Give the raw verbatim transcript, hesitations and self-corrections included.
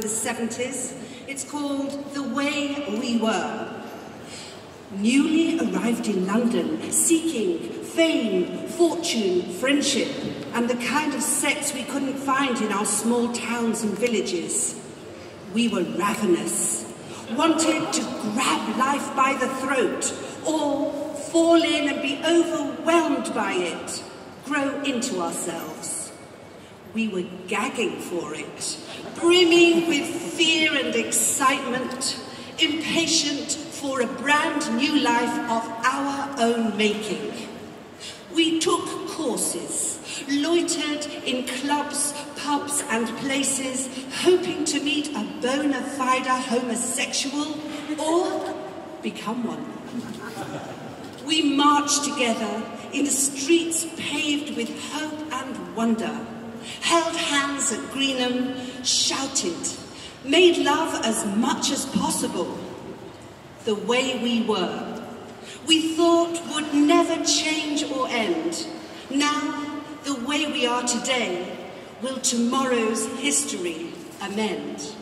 the seventies. It's called The Way We Were. Newly arrived in London, seeking fame, fortune, friendship, and the kind of sex we couldn't find in our small towns and villages. We were ravenous, wanted to grab life by the throat, or fall in and be overwhelmed by it, grow into ourselves. We were gagging for it, brimming with fear and excitement, impatient for a brand new life of our own making. We took courses, loitered in clubs, pubs and places, hoping to meet a bona fide homosexual or become one. We marched together in streets paved with hope and wonder, held hands at Greenham, shouted, made love as much as possible. The way we were, we thought would never change or end. Now, the way we are today, will tomorrow's history amend?